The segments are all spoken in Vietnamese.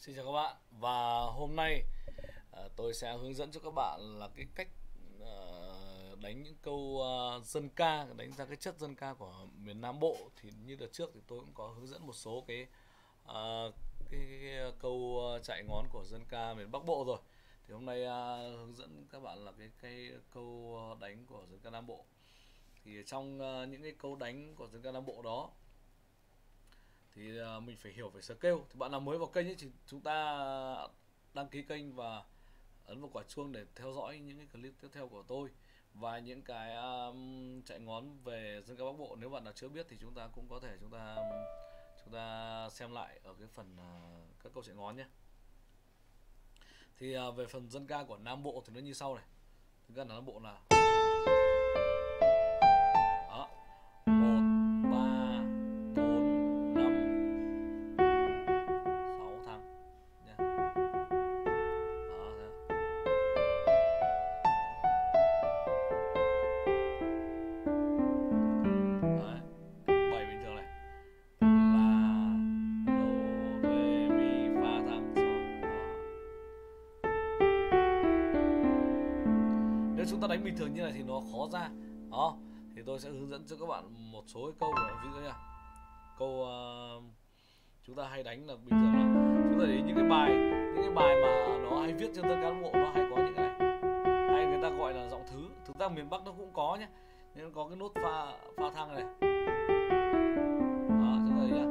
Xin chào các bạn, và hôm nay tôi sẽ hướng dẫn cho các bạn là cái cách đánh những câu dân ca, đánh ra cái chất dân ca của miền Nam Bộ. Thì như đợt trước thì tôi cũng có hướng dẫn một số cái câu chạy ngón của dân ca miền Bắc Bộ rồi. Thì hôm nay hướng dẫn các bạn là cái câu đánh của dân ca Nam Bộ. Thì trong những cái câu đánh của dân ca Nam Bộ đó thì mình phải hiểu về scale. Thì bạn nào mới vào kênh ấy, thì chúng ta đăng ký kênh và ấn vào quả chuông để theo dõi những cái clip tiếp theo của tôi và những cái chạy ngón về dân ca Bắc Bộ. Nếu bạn nào chưa biết thì chúng ta cũng có thể chúng ta xem lại ở cái phần các câu chạy ngón nhé. Thì về phần dân ca của Nam Bộ thì nó như sau này. Dân ca Nam Bộ là chúng ta đánh bình thường như này thì nó khó ra đó. Thì tôi sẽ hướng dẫn cho các bạn một số cái câu của ví dụ nha. Câu chúng ta hay đánh là bình thường là chúng ta để ý những cái bài mà nó hay viết trên dân ca Nam Bộ, nó hay có những cái này, hay người ta gọi là giọng thứ. Thực ra miền Bắc nó cũng có nhé, nên nó có cái nốt pha thăng này đó, chúng ta thấy nhá.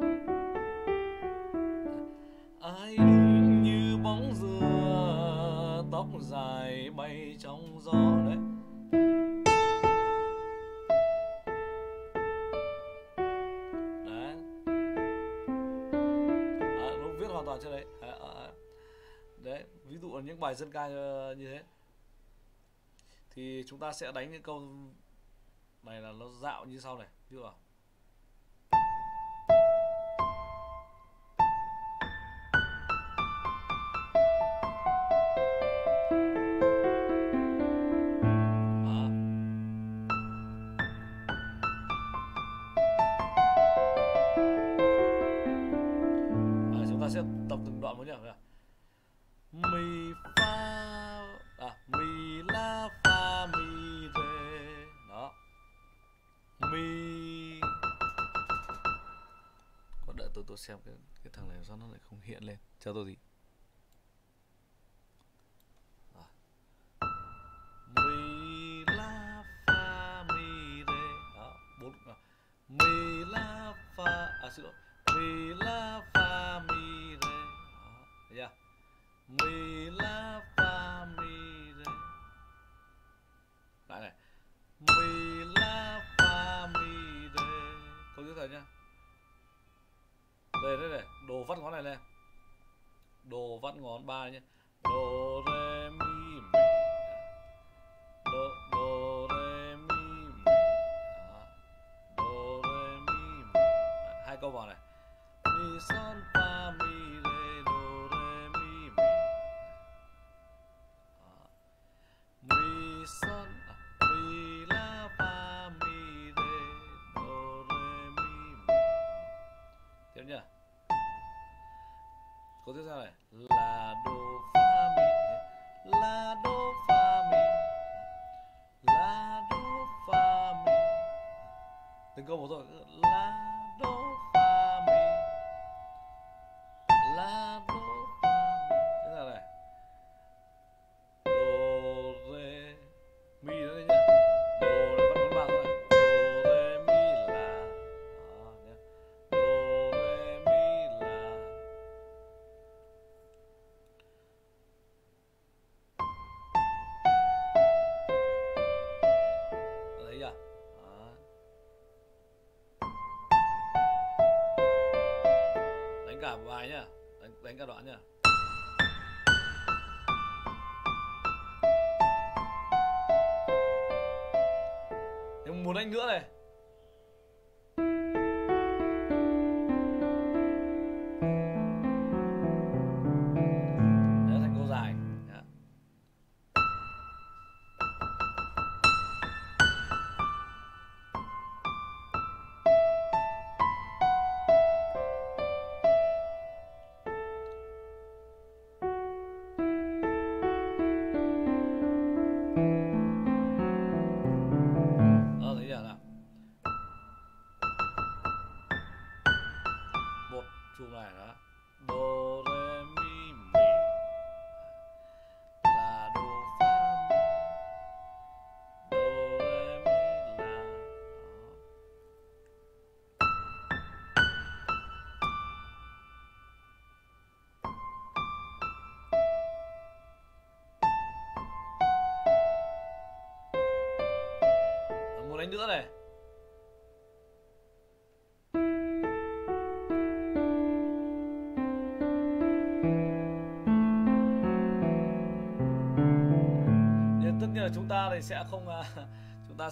Ai đứng như bóng dừa, tóc dài bay trong gió. Đấy, ví dụ là những bài dân ca như thế thì chúng ta sẽ đánh những câu này là nó dạo như sau này. Ví dụ là chúng ta sẽ tập từng đoạn một nhé. Mi fa mi la fa mi re đó, mi có đợi tôi xem cái thằng này sao nó lại không hiện lên cho tôi gì đó. Mi la fa mi re đó, bốn mi la fa xin lỗi, mi la fa mi re đó, yeah. Mi la fa mi re. Lại này. Mi la fa mi re. Câu thứ nhất nhá. Đây đây này, đồ vắt ngón này lên. Đồ vắt ngón 3 nhá. Đồ re mi mi. Đồ re mi mi. Đó. Đồ re mi mi. Hai câu vào này. Mi son fa mi re. Câu tiếp theo này la đô fa mi, từng câu một rồi, la đô fa mi, thế nào này, đô re mi đó đấy nhá, đô là bắt bốn ba thôi, đô re mi la, đó nhá, đô re mi la. Cả bài nhá, đánh cả đoạn nhá. Nếu muốn đánh nữa này, đấy thành câu dài. Đó. chung này đó, do re mi mi là do fa mi, do re mi là đó. Một đánh nữa này. Chúng ta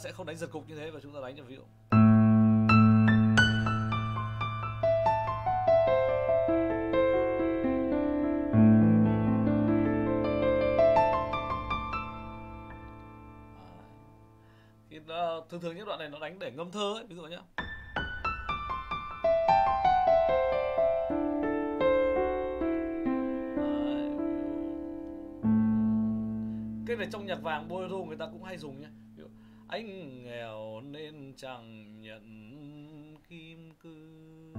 thì sẽ không đánh giật cục như thế, và chúng ta đánh cho ví dụ thì thường thường những đoạn này nó đánh để ngâm thơ ấy, ví dụ nhé. Cái này trong nhạc vàng bolero người ta cũng hay dùng nhé. Anh nghèo nên chẳng nhận kim cương,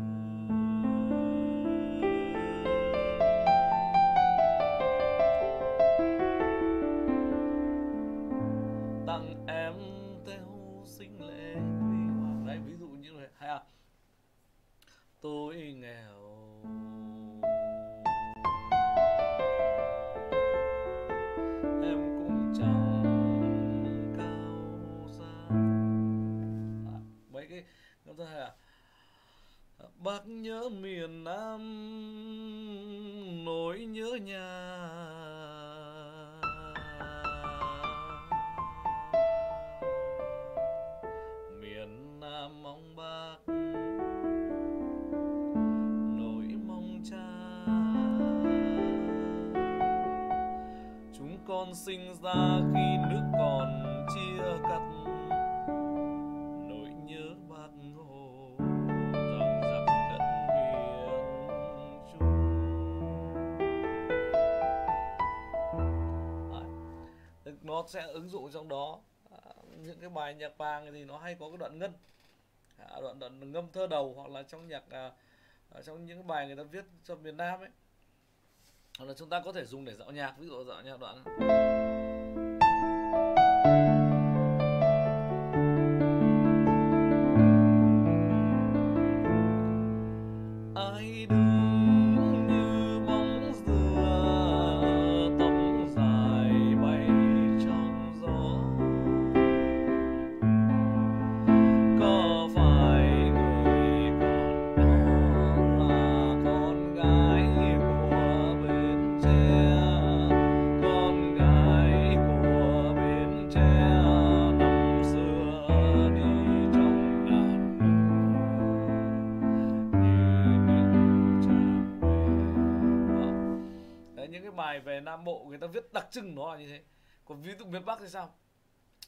tặng em theo sinh lễ quý hoàng. Đấy, ví dụ như vậy hay à. Tôi nghèo là, bác nhớ miền Nam nỗi nhớ nhà, miền Nam mong bác nỗi mong cha, chúng con sinh ra khi nước còn chia cắt. Nó sẽ ứng dụng trong đó những cái bài nhạc vàng thì nó hay có cái đoạn ngân, đoạn ngâm thơ đầu, hoặc là trong nhạc trong những bài người ta viết cho miền Nam ấy, hoặc là chúng ta có thể dùng để dạo nhạc, ví dụ dạo nhạc đoạn về Nam Bộ người ta viết đặc trưng nó là như thế. Còn ví dụ miền Bắc thì sao?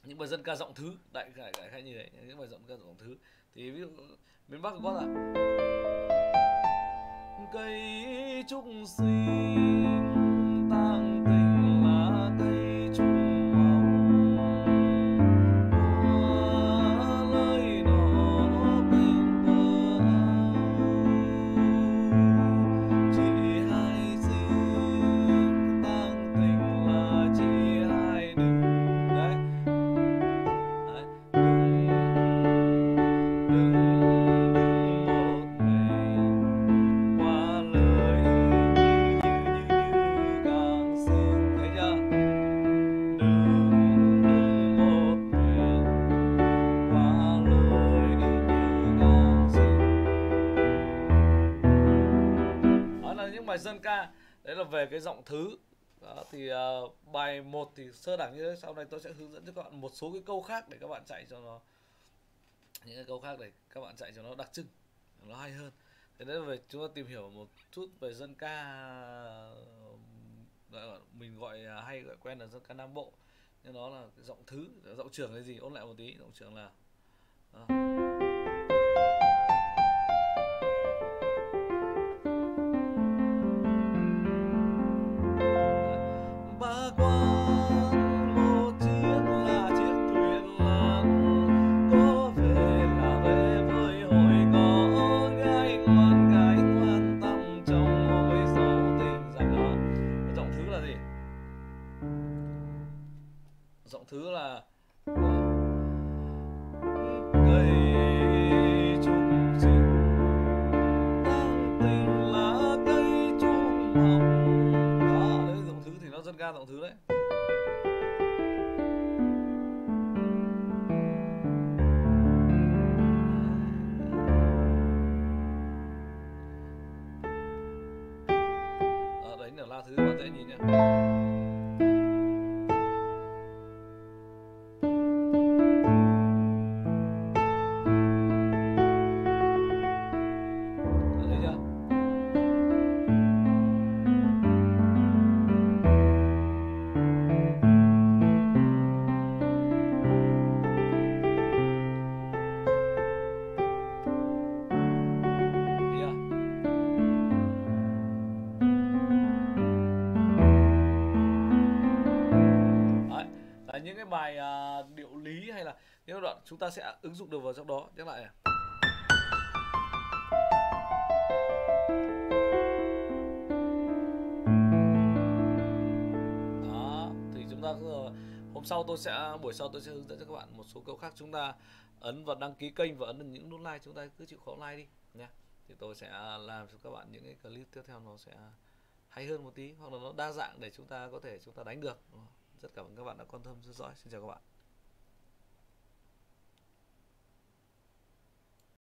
Những bài dân ca giọng thứ đại khái như thế, những bài dân ca giọng thứ thì ví dụ miền Bắc có là cây trúc sinh tang tình lá cây trúc mộng qua lời đó bên bờ chỉ hai gì. Bài dân ca đấy là về cái giọng thứ đó, thì bài 1 thì sơ đẳng như thế. Sau này tôi sẽ hướng dẫn cho các bạn một số cái câu khác để các bạn chạy cho nó, những cái câu khác để các bạn chạy cho nó đặc trưng, nó hay hơn. Thế đấy là về chúng ta tìm hiểu một chút về dân ca, mình gọi hay gọi quen là dân ca Nam Bộ, nhưng đó là cái giọng thứ. Giọng trưởng là gì? Ôn lại một tí. Giọng trưởng là về là về với hồi có gái ngoan ba giọng thứ đấy. Đấy là la thứ bạn dễ nhìn nhá. Những cái bài điệu lý hay là những đoạn chúng ta sẽ ứng dụng được vào trong đó. Nhắc lại này. Đó, thì chúng ta hôm sau buổi sau tôi sẽ hướng dẫn cho các bạn một số câu khác. Chúng ta ấn vào đăng ký kênh và ấn những nút like, chúng ta cứ chịu khó like đi nha. Thì tôi sẽ làm cho các bạn những cái clip tiếp theo nó sẽ hay hơn một tí, hoặc là nó đa dạng để chúng ta có thể đánh được. Rất cảm ơn các bạn đã quan tâm theo dõi. Xin chào các bạn.